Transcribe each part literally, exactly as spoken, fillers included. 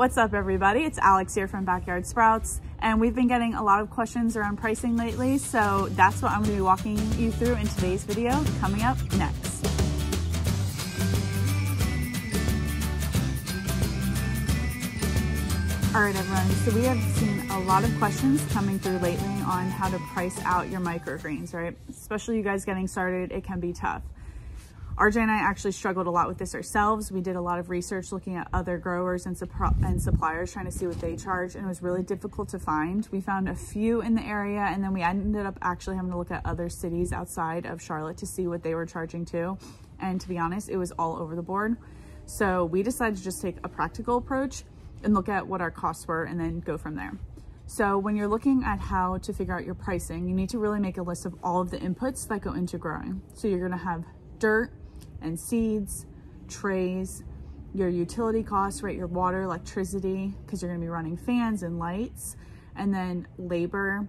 What's up, everybody? It's Alex here from Backyard Sprouts, and we've been getting a lot of questions around pricing lately, so that's what I'm going to be walking you through in today's video, coming up next. All right, everyone, so we have seen a lot of questions coming through lately on how to price out your microgreens, right? Especially you guys getting started, it can be tough. R J and I actually struggled a lot with this ourselves. We did a lot of research looking at other growers and, and suppliers, trying to see what they charge, and it was really difficult to find. We found a few in the area, and then we ended up actually having to look at other cities outside of Charlotte to see what they were charging too. And to be honest, it was all over the board. So we decided to just take a practical approach and look at what our costs were and then go from there. So when you're looking at how to figure out your pricing, you need to really make a list of all of the inputs that go into growing. So you're gonna have dirt and seeds, trays, your utility costs, right? Your water, electricity, because you're gonna be running fans and lights, and then labor,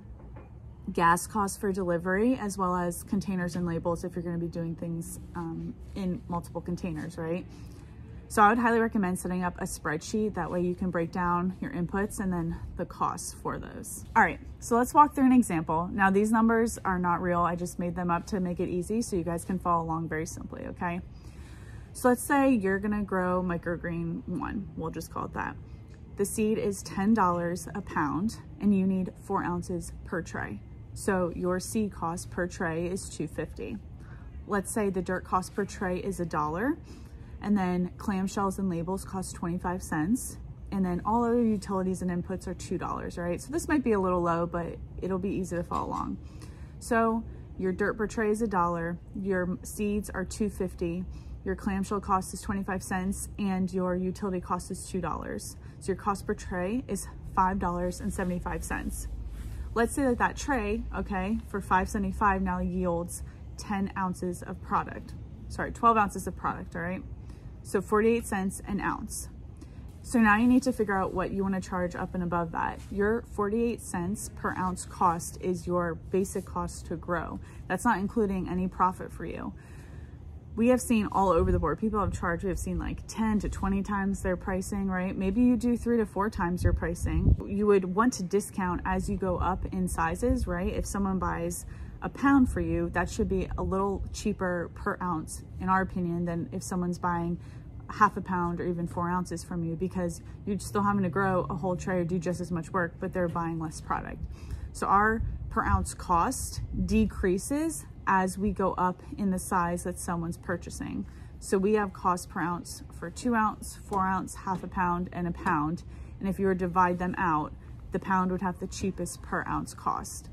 gas costs for delivery, as well as containers and labels if you're gonna be doing things um, in multiple containers, right? So I would highly recommend setting up a spreadsheet. That way you can break down your inputs and then the costs for those. All right, so let's walk through an example. Now these numbers are not real. I just made them up to make it easy so you guys can follow along very simply, okay? So let's say you're gonna grow microgreen one, we'll just call it that. The seed is ten dollars a pound and you need four ounces per tray. So your seed cost per tray is two fifty. Let's say the dirt cost per tray is a dollar. And then clamshells and labels cost twenty-five cents. And then all other utilities and inputs are two dollars, right? So this might be a little low, but it'll be easy to follow along. So your dirt per tray is a dollar, your seeds are two fifty, your clamshell cost is twenty-five cents, and your utility cost is two dollars. So your cost per tray is five dollars and seventy-five cents. Let's say that that tray, okay, for five seventy-five now yields ten ounces of product. Sorry, twelve ounces of product, all right? So forty-eight cents an ounce. So now you need to figure out what you want to charge up and above that. Your forty-eight cents per ounce cost is your basic cost to grow. That's not including any profit for you. We have seen all over the board, people have charged, we have seen like ten to twenty times their pricing, right? Maybe you do three to four times your pricing. You would want to discount as you go up in sizes, right? If someone buys a pound for you, that should be a little cheaper per ounce, in our opinion, than if someone's buying half a pound or even four ounces from you, because you're still having to grow a whole tray or do just as much work, but they're buying less product. So our per ounce cost decreases as we go up in the size that someone's purchasing. So we have cost per ounce for two ounce, four ounce, half a pound, and a pound. And if you were to divide them out, the pound would have the cheapest per ounce cost.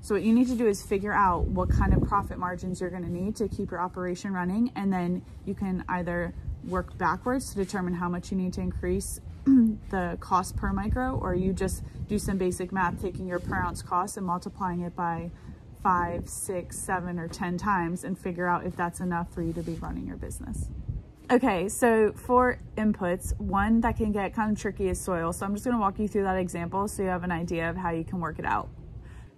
So what you need to do is figure out what kind of profit margins you're gonna need to keep your operation running, and then you can either work backwards to determine how much you need to increase the cost per micro, or you just do some basic math, taking your per ounce cost and multiplying it by five, six, seven, or ten times and figure out if that's enough for you to be running your business. Okay, so for inputs, one that can get kind of tricky is soil. So I'm just gonna walk you through that example so you have an idea of how you can work it out.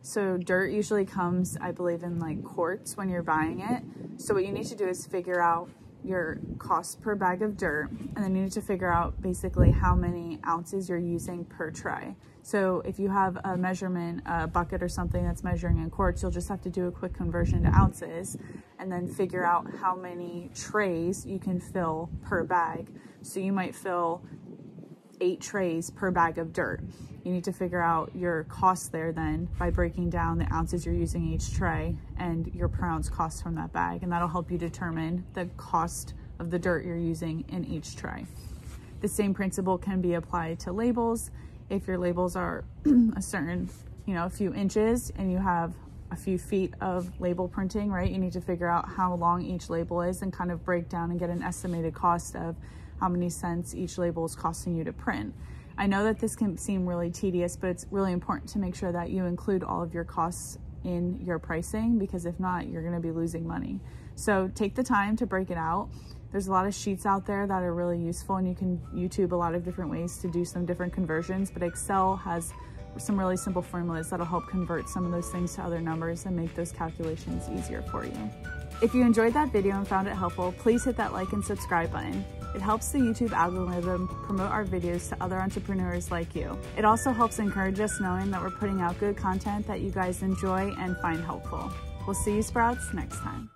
So dirt usually comes, I believe, in like quarts when you're buying it. So what you need to do is figure out your cost per bag of dirt, and then you need to figure out basically how many ounces you're using per tray. So if you have a measurement, a bucket or something that's measuring in quarts, you'll just have to do a quick conversion to ounces and then figure out how many trays you can fill per bag. So you might fill eight trays per bag of dirt. You need to figure out your cost there then by breaking down the ounces you're using each tray and your per ounce cost from that bag, and that'll help you determine the cost of the dirt you're using in each tray. The same principle can be applied to labels. If your labels are a certain, you know, a few inches and you have a few feet of label printing, right? You need to figure out how long each label is and kind of break down and get an estimated cost of how many cents each label is costing you to print. I know that this can seem really tedious, but it's really important to make sure that you include all of your costs in your pricing, because if not, you're gonna be losing money. So take the time to break it out. There's a lot of sheets out there that are really useful, and you can YouTube a lot of different ways to do some different conversions, but Excel has some really simple formulas that'll help convert some of those things to other numbers and make those calculations easier for you. If you enjoyed that video and found it helpful, please hit that like and subscribe button. It helps the YouTube algorithm promote our videos to other entrepreneurs like you. It also helps encourage us knowing that we're putting out good content that you guys enjoy and find helpful. We'll see you Sprouts next time.